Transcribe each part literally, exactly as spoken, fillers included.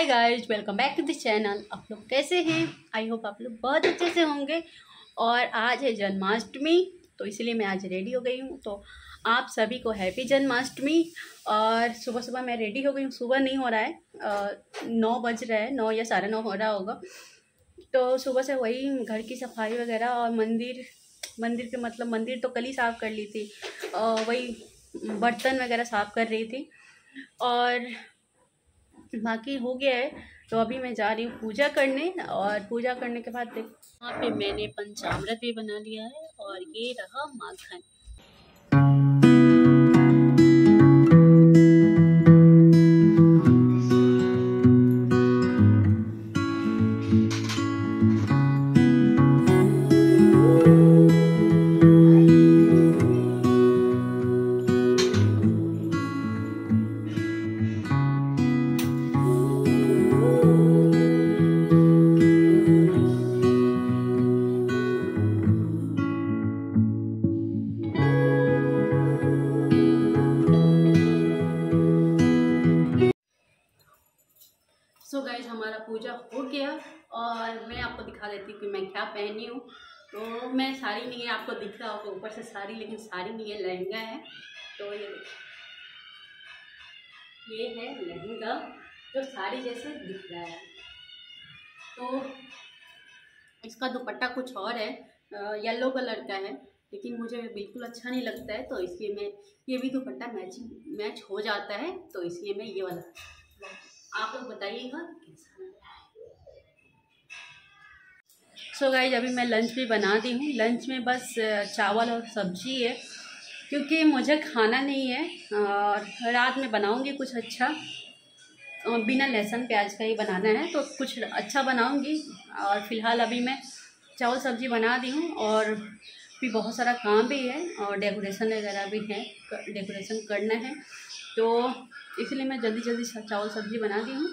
Hi guys, welcome back to this channel. आप लोग कैसे हैं? आई होप आप लोग बहुत अच्छे से होंगे। और आज है जन्माष्टमी, तो इसलिए मैं आज रेडी हो गई हूँ। तो आप सभी को हैप्पी जन्माष्टमी। और सुबह सुबह मैं रेडी हो गई हूँ। सुबह नहीं हो रहा है, आ, नौ बज रहा है, नौ या साढ़े नौ हो रहा होगा। तो सुबह से वही घर की सफाई वगैरह और मंदिर मंदिर के मतलब मंदिर तो कल ही साफ़ कर ली थी, आ, वही बर्तन वगैरह साफ़ कर रही थी और बाकी हो गया है। तो अभी मैं जा रही हूँ पूजा करने और पूजा करने के बाद देख यहाँ पे मैंने पंचामृत भी बना लिया है और ये रहा माखन। सो गाइज, हमारा पूजा हो गया और मैं आपको दिखा देती हूँ कि मैं क्या पहनी हूँ। तो मैं साड़ी नहीं है, आपको दिख रहा होगा ऊपर से साड़ी, लेकिन साड़ी नहीं है, लहंगा है। तो ये ये है लहंगा जो साड़ी जैसे दिख रहा है। तो इसका दुपट्टा कुछ और है, येलो कलर का है, लेकिन मुझे बिल्कुल अच्छा नहीं लगता है, तो इसलिए मैं ये भी दुपट्टा मैचिंग मैच हो जाता है, तो इसलिए मैं ये वाला। आप लोग बताइएगा कैसा लग रहा है। सो गाइज, अभी मैं लंच भी बना दी हूँ। लंच में बस चावल और सब्जी है, क्योंकि मुझे खाना नहीं है और रात में बनाऊँगी कुछ अच्छा, बिना लहसुन प्याज का ही बनाना है, तो कुछ अच्छा बनाऊँगी। और फिलहाल अभी मैं चावल सब्जी बना दी हूँ और भी बहुत सारा काम भी है और डेकोरेशन वगैरह भी है, डेकोरेशन करना है, तो इसलिए मैं जल्दी जल्दी चावल सब्जी बना दी हूँ।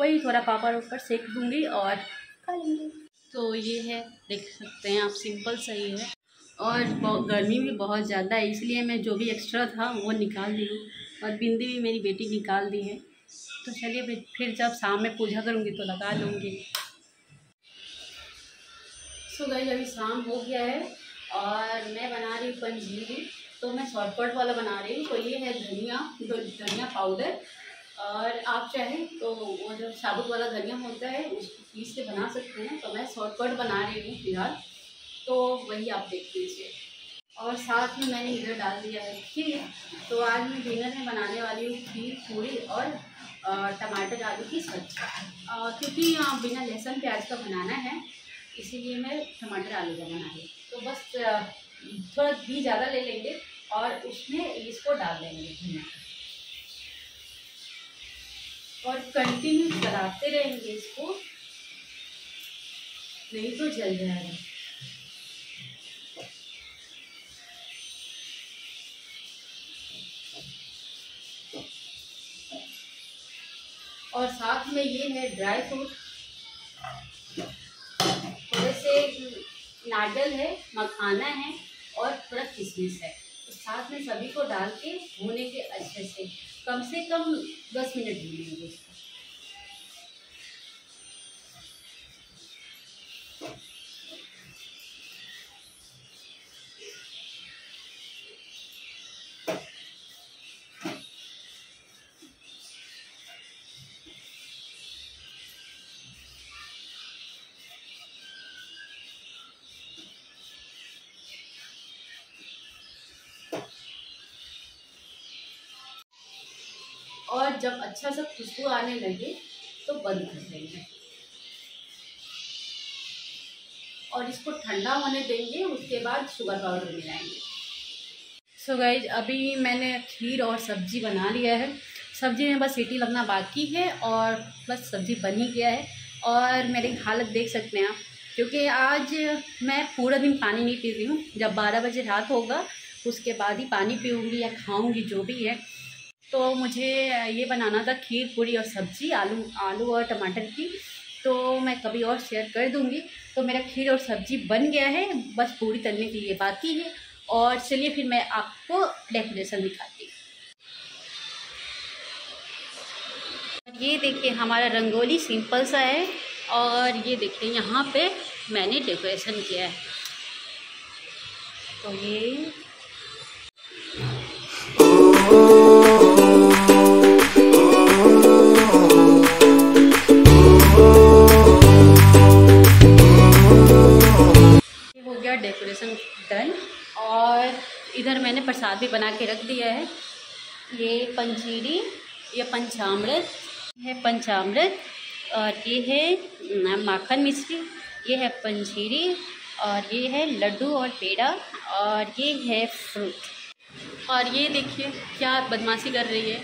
वही थोड़ा पापड़ ऊपर सेक दूँगी और खा लेंगे। तो ये है, देख सकते हैं आप, सिंपल सही है। और गर्मी भी बहुत ज़्यादा है, इसलिए मैं जो भी एक्स्ट्रा था वो निकाल दी हूँ और बिंदी भी मेरी बेटी निकाल दी है। तो चलिए फिर जब शाम में पूजा करूँगी तो लगा लूँगी। सो गाइस, अभी शाम हो गया है और मैं बना रही हूँ पंजीरी। तो मैं शॉर्टकट वाला बना रही हूँ। तो ये है धनिया, जो धनिया पाउडर, और आप चाहे तो वो जो साबुत वाला धनिया होता है उसको पीस के बना सकते हैं। तो मैं शॉर्टकट बना रही हूँ फिलहाल, तो वही आप देख लीजिए। और साथ में मैंने इधर डाल दिया है खीर। तो आज मैं डिनर में बनाने वाली हूँ खीर पूरी और टमाटर आलू की सब्जी, क्योंकि बिना लहसुन प्याज का बनाना है, इसीलिए मैं टमाटर आलू का बना रही हूँ। तो बस थोड़ा घी ज़्यादा ले लेंगे और उसमें इसको डाल देंगे घी और कंटिन्यू चलाते रहेंगे इसको, नहीं तो जल जाएगा। और साथ में ये है ड्राई फ्रूट, थोड़े से नारियल है, मखाना है और थोड़ा किशमिश है। साथ में सभी को डाल के भूने के अच्छे से, कम से कम दस मिनट भूनेंगे। और जब अच्छा सा खुशबू आने लगे तो बंद कर देंगे और इसको ठंडा होने देंगे। उसके बाद शुगर पाउडर मिलाएंगे। सो गाइज, अभी मैंने खीर और सब्जी बना लिया है। सब्जी में बस सीटी लगना बाकी है और बस सब्जी बन ही गया है। और मेरी हालत देख सकते हैं आप, क्योंकि आज मैं पूरा दिन पानी नहीं पी रही हूँ। जब बारह बजे रात होगा उसके बाद ही पानी पीऊँगी या खाऊँगी, जो भी है। तो मुझे ये बनाना था खीर पूरी और सब्जी, आलू आलू और टमाटर की, तो मैं कभी और शेयर कर दूंगी। तो मेरा खीर और सब्जी बन गया है, बस पूरी तलने के लिए बाकी है। और चलिए फिर मैं आपको डेकोरेशन दिखाती हूँ। ये देखिए हमारा रंगोली सिंपल सा है और ये देखिए यहाँ पे मैंने डेकोरेशन किया है। तो ये हो गया डेकोरेशन डन। और इधर मैंने प्रसाद भी बना के रख दिया है। ये पंजीरी, ये पंचामृत है, पंचामृत, और ये है माखन मिश्री, ये है पंजीरी, और ये है लड्डू और पेड़ा, और ये है फ्रूट। और ये देखिए क्या बदमाशी कर रही है,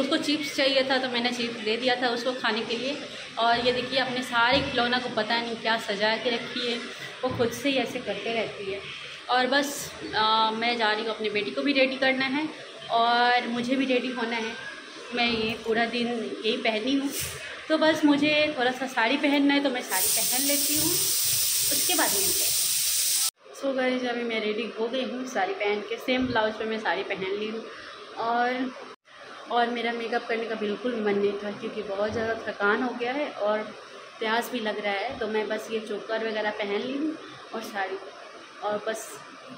उसको चिप्स चाहिए था तो मैंने चिप्स दे दिया था उसको खाने के लिए। और ये देखिए अपने सारे खिलौना को पता नहीं क्या सजा के रखी है, वो खुद से ही ऐसे करते रहती है। और बस आ, मैं जा रही हूँ, अपनी बेटी को भी रेडी करना है और मुझे भी रेडी होना है। मैं ये पूरा दिन यही पहनी हूँ, तो बस मुझे थोड़ा सा साड़ी पहनना है तो मैं साड़ी पहन लेती हूँ, उसके बाद मिलते हैं। सो गाइस अभी मैं रेडी हो गई हूँ साड़ी पहन के, सेम ब्लाउज पे मैं साड़ी पहन ली हूँ। और और मेरा मेकअप करने का बिल्कुल मन नहीं था क्योंकि बहुत ज़्यादा थकान हो गया है और प्यास भी लग रहा है, तो मैं बस ये चोकर वगैरह पहन ली हूँ और साड़ी, और बस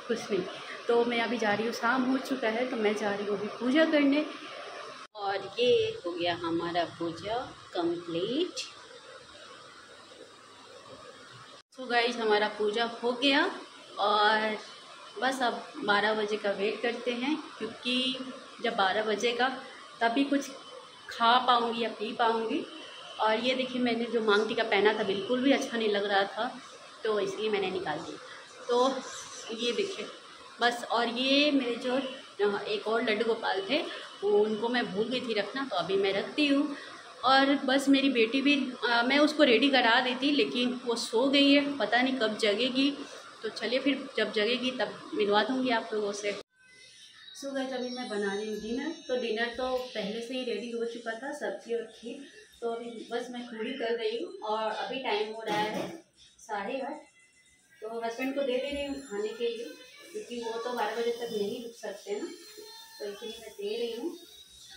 कुछ नहीं। तो मैं अभी जा रही हूँ, शाम हो चुका है तो मैं जा रही हूँ अभी पूजा करने। और ये हो गया हमारा पूजा कंप्लीट। सो गाइस हमारा पूजा हो गया और बस अब बारह बजे का वेट करते हैं, क्योंकि जब बारह बजे का तभी कुछ खा पाऊँगी या पी पाऊँगी। और ये देखिए मैंने जो मांग टीका पहना था बिल्कुल भी अच्छा नहीं लग रहा था, तो इसलिए मैंने निकाल दी। तो ये देखिए बस। और ये मेरे जो एक और लड्डू गोपाल थे वो उनको मैं भूल गई थी रखना, तो अभी मैं रखती हूँ। और बस मेरी बेटी भी आ, मैं उसको रेडी करा दी थी लेकिन वो सो गई है, पता नहीं कब जगेगी। तो चलिए फिर जब जगेगी तब मिलवा दूँगी आप लोगों से। सो गाइस अभी मैं बना रही हूँ डिनर। तो डिनर तो पहले से ही रेडी हो चुका था, सब्जी और खीर। तो अभी बस मैं पूरी कर रही हूँ और अभी टाइम हो रहा है साढ़े आठ। तो हस्बैंड को दे दे रही हूँ खाने के लिए, क्योंकि वो तो बारह बजे तक नहीं रुक सकते ना, तो इसलिए मैं दे रही हूँ,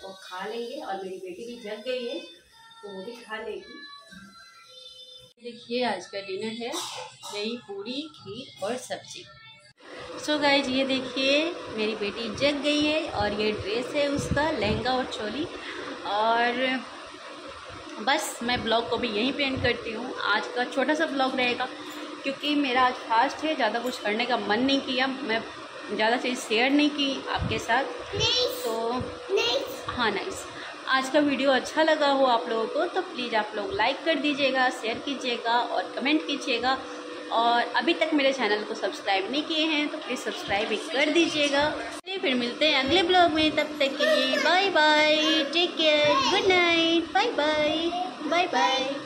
वो खा लेंगे। और मेरी बेटी भी जग गई है तो वो भी खा लेगी। देखिए आज का डिनर है यही, पूरी खीर और सब्जी। सो गाइज ये देखिए मेरी बेटी जग गई है और ये ड्रेस है उसका, लहंगा और चोली। और बस मैं ब्लॉग को भी यहीं पे एंड करती हूँ। आज का छोटा सा ब्लॉग रहेगा क्योंकि मेरा आज फास्ट है, ज़्यादा कुछ करने का मन नहीं किया, मैं ज़्यादा चीज़ शेयर नहीं की आपके साथ। तो हाँ नाइस, आज का वीडियो अच्छा लगा हो आप लोगों को तो प्लीज़ आप लोग लाइक कर दीजिएगा, शेयर कीजिएगा और कमेंट कीजिएगा। और अभी तक मेरे चैनल को सब्सक्राइब नहीं किए हैं तो प्लीज़ सब्सक्राइब भी कर दीजिएगा। फिर मिलते हैं अगले ब्लॉग में, तब तक के लिए bye bye, take care, good night, bye bye, bye bye.